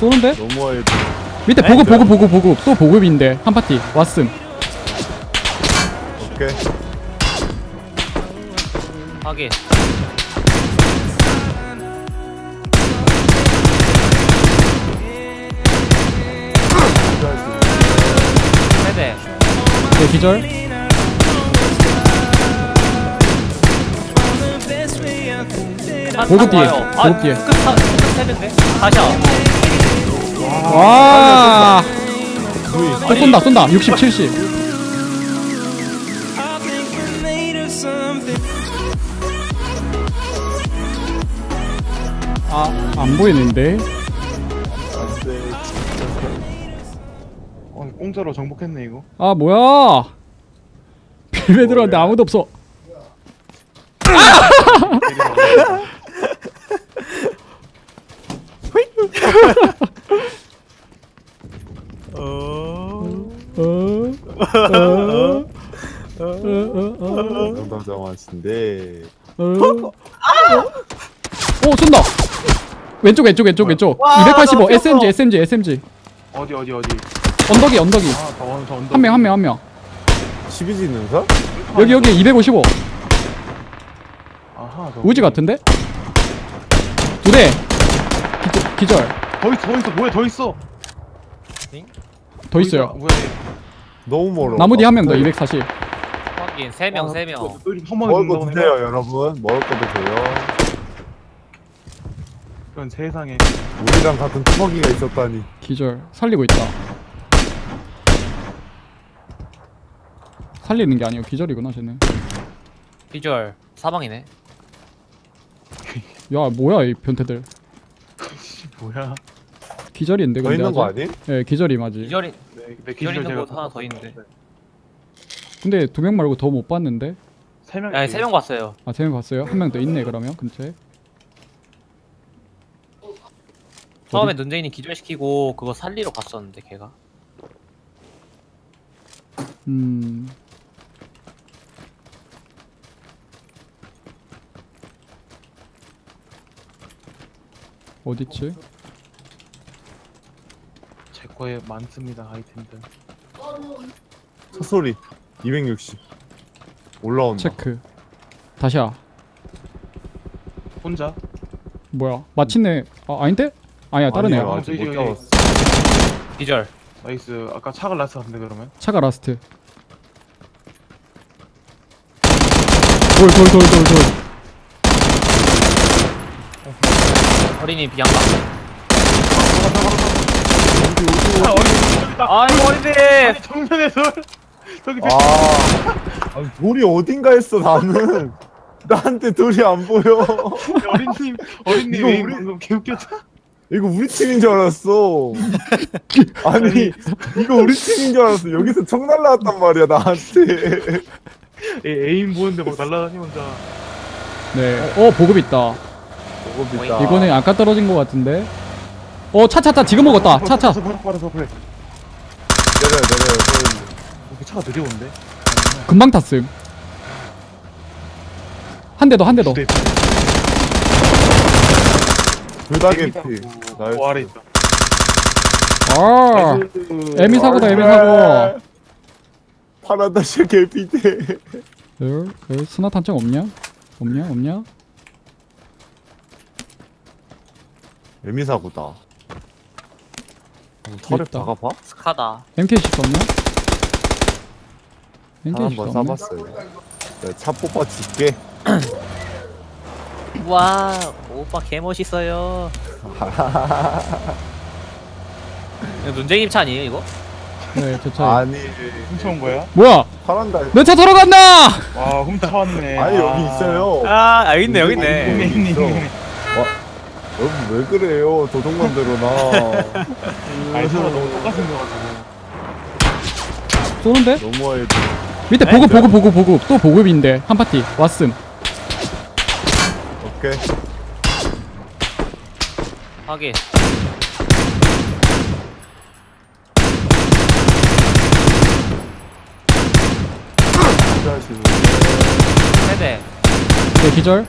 쏘는데? 너무해. 밑에 보급 보급 보급 보급. 또 보급인데 한 파티 왔음. 오케이. 확인. 세대. 네 기절. 보급 뒤에, 보급 뒤에. 와, 또 쏜다, 쏜다. 60, 70. 아, 안 보이는데? 어, 공짜로 정복했네 이거. 아, 뭐야? 빌베 들어왔는데 아무도 없어. 오 쏜다. 왼쪽 왼쪽 왼쪽 왼쪽. 285 SMG SMG SMG. 어디 어디 어디. 언덕이 언덕이. 한 명 한 명 한 명. 12지 있는 사? 여기 여기 255. 우지 같은데? 두 대. 기절. 더 있어 더 있어 뭐야 더 있어. 더 있어요. 너무 멀어. 나무디 한 명 더 240. 확인. 3명 3명. 먹을 거 드세요 여러분. 먹을 거 드세요. 이건 세상에 우리랑 같은 투먹이가 있었다니. 기절. 살리고 있다. 살리는 게 아니고 기절이구나 쟤는. 기절. 사방이네. 야 뭐야 이 변태들. 뭐야? 기절인데 근데 있는 거 아니? 네 기절이 맞지. 기절이. 네, 기절 있는 곳 하나 더 있는데. 근데 두 명 말고 더 못 봤는데? 세 명. 네, 세 명 봤어요. 아, 세 명 봤어요? 한 명 더 있네 그러면 근처에. 처음에 논쟁이 기절시키고 그거 살리러 갔었는데 걔가. 어딨지? 제 거에 많습니다 아이템들. 소리 260 올라온다. 체크. 다시야. 혼자? 뭐야? 마침내 아 아닌데? 아니야 다른 애야. 기절. 나이스. 아까 차가 라스트 같은데 그러면? 차가 라스트. 돌. 어린이 비양가. 아니 어린이 정면에 돌. 저기 아 돌이 어딘가 했어 나는. 나한테 돌이 안 보여. 어린님 어린님 왜 방금 개웃겼다. 이거 우리 팀인 줄 알았어. 아니 이거 우리 팀인 줄 알았어. 여기서 총 날라왔단 말이야 나한테. 에임 보는데 뭐 날라다니 혼자. 네. 어 보급 있다. 이거는 아까 떨어진 것 같은데. 어 차차차 지금 먹었다. 차차. 내려요. 차가 느려온데. 금방 탔음. 한 대 더 한 대 더. 불닭의 피. 나이스. 아. 에미 사고다 에미 사고. 파라다시 개피대. 스나 탄창 없냐? 없냐? 에미사고다. 터렛 박아봐? 스카다. MK10 없나? MK10 없나? 한번 쏴봤어요. 내가 차 뽑아줄게. 와 오빠 개멋있어요. 논쟁입 차 아니에요 이거? 네 저 차. 아니 훔쳐온 거야? 뭐야? 파란다. 내 차 타러 간다! 와 훔쳐왔네. 아니 여기 있어요. 아 있네 여기 있네. 여러분 왜 그래요? 도둑만대로 나. 알수가 너무 똑같은 거 같아. 쏘는데? 너무해. 밑에 보급. 또 보급인데 한 파티 왔음. 오케이. 확인. 세대. 네 기절.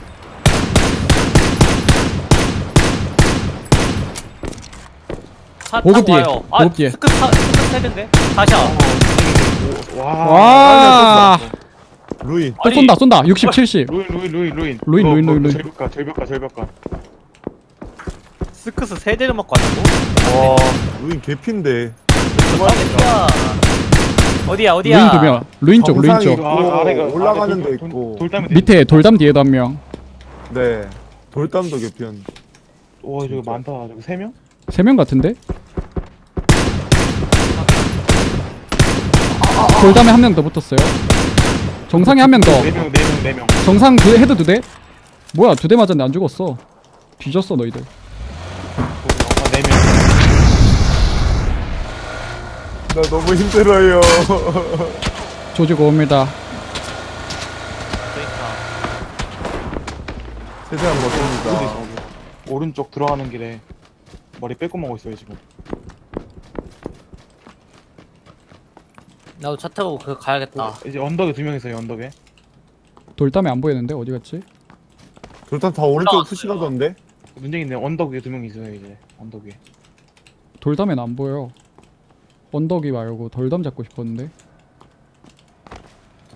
5급 뒤에. 아, 5급 뒤에. 스급 세대인데? 다시야. 와. 루인. 또 쏜다, 쏜다. 60, 70. 루인. 절벽가. 스크스 세 대를 맞고 왔다고? 와, 루인 개핀데. 어디야? 루인 2명. 루인 쪽, 루인 쪽. 올라가는 데 있고. 밑에 돌담 뒤에도 한 명. 네. 돌담도 개핀. 와, 저거 많다. 저거 3명? 3명 같은데? 돌담에 한 명 더 붙었어요. 정상에 한 명 더. 4명. 정상 그 헤드 2대? 뭐야, 2대 맞았는데 안 죽었어. 뒤졌어, 너희들. 나 너무 힘들어요. 조지고 옵니다. 최대한 버텨줍니다. 오른쪽 들어가는 길에 머리 빼고 먹고 있어요 지금. 나도 차 타고 그 가야겠다. 이제 언덕에 2명 있어요. 언덕에 돌담에 안 보이는데 어디 갔지? 돌담 다 오른쪽 푸시하던데. 문제 있네. 언덕 위에 2명 있어요 이제. 언덕 위에. 돌담엔 안 보여. 언덕이 말고 돌담 잡고 싶었는데.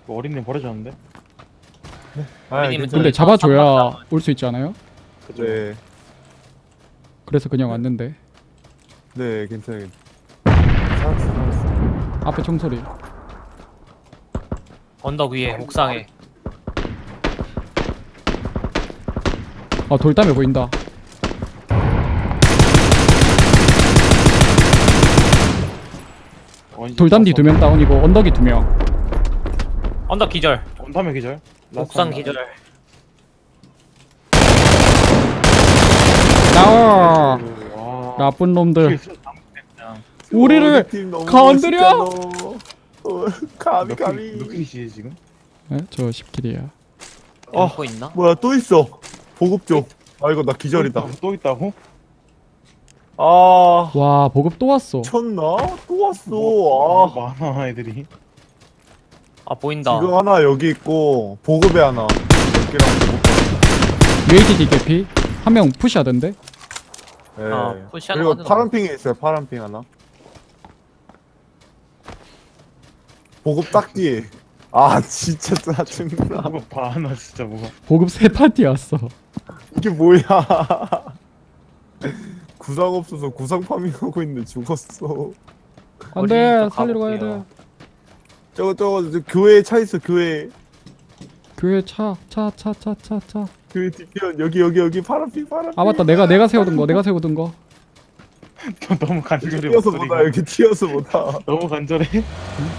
어린애 버려졌는데. 네. 아, 근데 잡아줘야 올 수 있지 않아요? 그죠. 네. 그래서 그냥 왔는데. 네, 괜찮아요. 살았어. 앞에 총소리. 언덕 위에 옥상에. 아, 돌담에 보인다. 돌담 뒤 2명 다운이고 언덕이 2명. 언덕 기절. 언덕에 기절. 옥상 기절. 나와. 나쁜 놈들. 우리를 건드려. 감히. 몇 킬이지 지금? 네? 저 10킬이야. 또 있나? 뭐야 또 있어. 보급 쪽. 아 이거 나 기절이다. 또 있다고? 아. 와, 보급 또 왔어. 미쳤나? 또 왔어. 뭐, 아, 많아, 애들이. 아, 보인다. 지금 하나 여기 있고, 보급에 하나. UATD 개피? 한 명 푸시하던데? 예. 네. 아, 푸시하는 그리고 파란핑에 있어요, 파란핑 하나. 보급 딱 뒤에. 아, 진짜 짜증나. 보급 봐, 나 진짜 뭐가. 보급 3파티 왔어. 이게 뭐야. 구상 없어서 구상 파밍하고 있는데 죽었어. 안돼 살리러 가야 돼. 저거 교회 차 있어. 교회 차. 교회 뒤편 여기 파란빛. 아 맞다 내가 세우던 거 너무 간절해. 튀어서 못다 여기 튀어서 못다. 너무 간절해.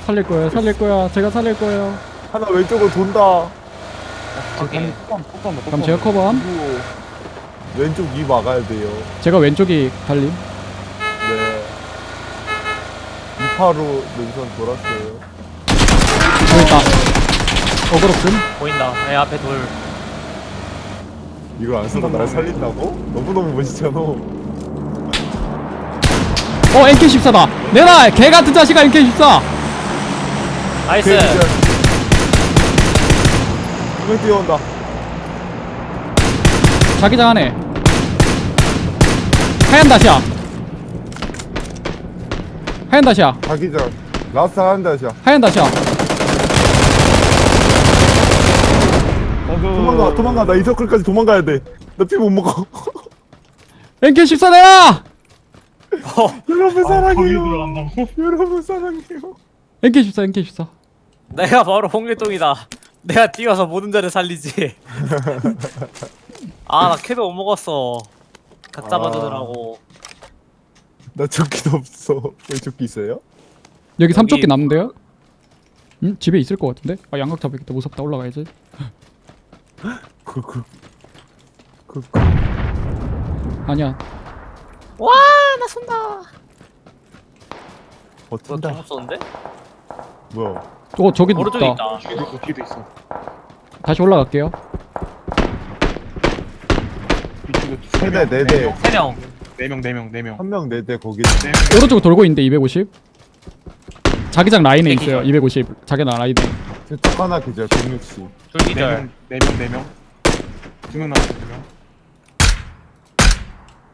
살릴 거야 제가 살릴 거예요. 하나 왼쪽으로 돈다. 오케이. 그럼 제가 커버함. 왼쪽 위 막아야 돼요. 제가 왼쪽이 달림. 네. 2파로 능선 돌았어요. 보인다. 어그로군. 보인다. 내 앞에 돌. 이거 안 쓰면 날 살린다고? 너무너무 멋있잖아. MK14다. 내놔! 개같은 자식아 MK14! 나이스! 왜 뛰어온다. 자기장 안에 하얀 다시야 자기장 라스트 하얀 다시야 도망가 나 이 서클까지 도망가야 돼. 나 피 못 먹어. MK14 내놔! 여러분 사랑해요. MK14 내가 바로 홍길동이다. 내가 뛰어서 모든 자를 살리지. 아, 나 캐도 못 먹었어. 각 잡아주더라고. 나 조끼도 없어. 여기 조끼 있어요? 여기 3조끼 남은데요? 응? 집에 있을 것 같은데? 아, 양각 잡아야겠다. 무섭다. 올라가야지. 그. 아니야. 와, 나 쏜다. 버튼다. 잘못 쏘는데? 뭐야? 저기도 있다. 뒤도 있어. 다시 올라갈게요. 네 대 거기 오른쪽으로 돌고 있는데 250 자기장 라인에 있어요. 250 자기장 라인에 쪽 하나 기절 160 둘 기절 4명 2명 남았어 2명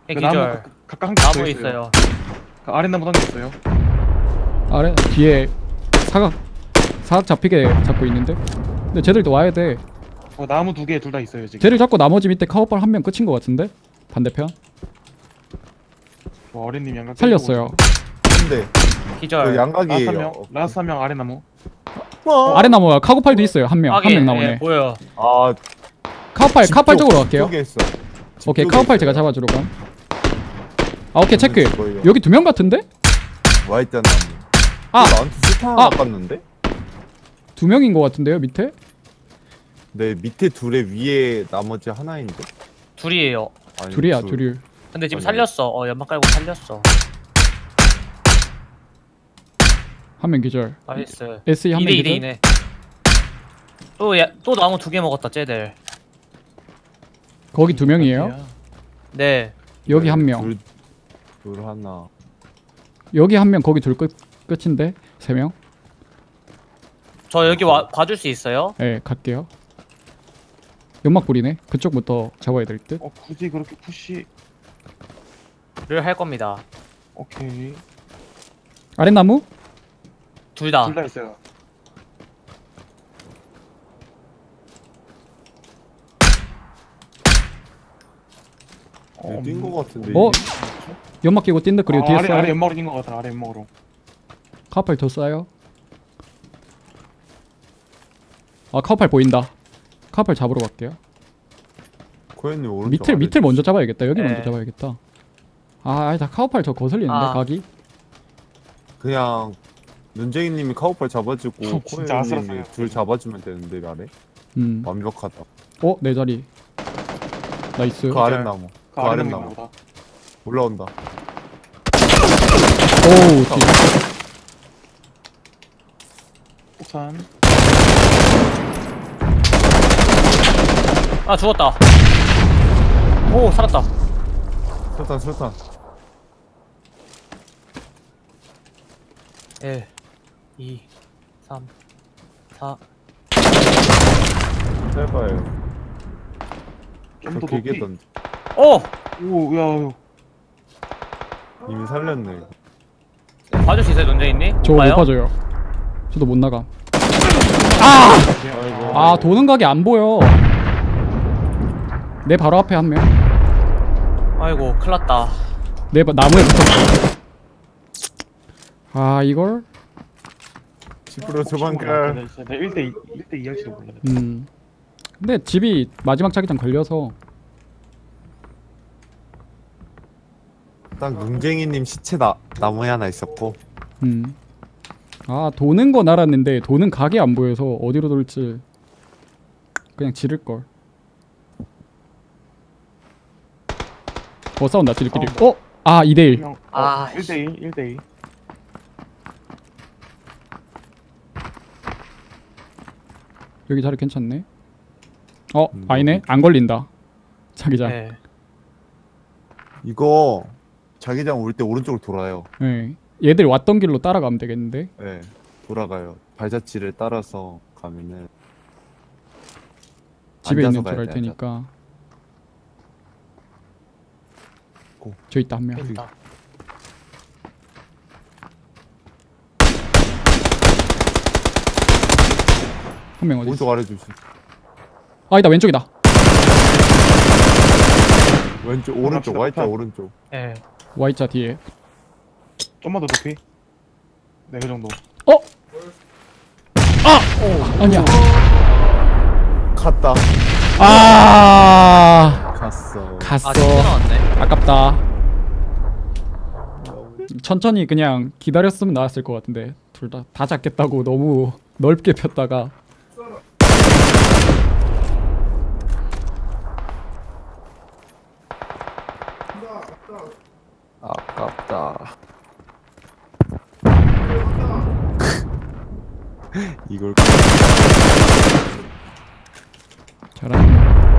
네 기절 각각 한 개 있어요. 아래 나무 당겼어요. 아래 뒤에 사각 잡히게 잡고 있는데. 근데 쟤들도 와야 돼. 나무 두 개 둘 다 있어요 지금. 쟤를 잡고 나머지 밑에 카우팔 한 명 끝인 것 같은데 반대편. 어린님 양각 살렸어요. 근데 기절. 양각이에요. 라스트 한 명 아래 나무. 아래 나무야. 카우팔도 있어요. 한 명. 한 명 나오네. 예, 보여. 아 카우팔 쪽으로 갈게요. 오케이 카우팔 제가 잡아주러 가. 아 오케이 체크. 여기 두 명 같은데? 와 있잖아. 나한테 스타 아깝는데? 두 명인 것 같은데요 밑에? 네 밑에 둘에 위에 나머지 하나인데. 둘이에요. 아니, 둘이야 둘이. 근데 지금 살렸어. 연막 깔고 살렸어. 한 명 기절. 나이스. SE 한 명 기절. 또 나무 두 개 먹었다 쟤들. 거기 두 명이에요? 네. 여기 한 명. 둘 하나. 여기 한 명 거기 둘 끝인데 세 명. 저 여기 와 봐줄 수 있어요? 네 갈게요. 연막 뿌리네. 그쪽부터 잡아야 될 듯. 굳이 그렇게 푸시를 할 겁니다. 오케이. 아랫나무? 둘 다 있어요. 뛴 거 같은데. 연막 끼고 뛴다. 그리고 뒤에 아래 연막으로 뛴 거 같아. 아래 연막으로. 카우팔 더 쏴요. 카우팔 보인다. 카우팔 잡으러 갈게요. 고현님 오른쪽. 밑을 먼저 잡아야겠다. 여기 먼저 잡아야겠다. 다 카우팔 저 거슬리는데 각이. 그냥 눈쟁이님이 카우팔 잡아주고 고현님이 둘 잡아주면 되는데 아래. 완벽하다. 내 자리. 나이스. 그 아래 나무. 그 아래 나무. 올라온다. 오우 폭탄. 죽었다. 오 살았다. 설탄. 예. 2, 3, 4. 짧아요. 좀더 길게 던져. 오야. 이미 살렸네. 봐줄 수 있어요, 논쟁이님? 저 못 봐줘요. 저도 못 나가. 도는 각이 안 보여. 내 바로 앞에 한 명. 아이고, 큰일 났다. 나무에 붙었어. 이걸? 10% 조만간. 내 1대 2 할지도 몰라. 근데 집이 마지막 차기장 걸려서. 딱 눈쟁이님 시체 나무에 하나 있었고. 도는 건 알았는데 도는 각이 안 보여서 어디로 돌지 그냥 지를걸. 싸운다 지들끼리. 2대1. 1대2. 여기 자리 괜찮네. 아니네. 안 걸린다 자기장. 이거 자기장 올 때 오른쪽으로 돌아요. 얘들 왔던 길로 따라가면 되겠는데? 돌아가요. 발자취를 따라서 가면은 집에 있는 줄 알 테니까. 저 있다 한 명. 한 명 어디? 오른쪽 아래 조심. 있다 왼쪽이다. 왼쪽 오른쪽 Y자 오른쪽. Y자 뒤에. 좀만 더 높이. 네 그 정도. 아니야. 갔다. 갔어. 아깝다. 천천히 그냥 기다렸으면 나왔을 것 같은데 둘 다 잡겠다고 너무 넓게 폈다가. 아깝다. 이걸 잘하네.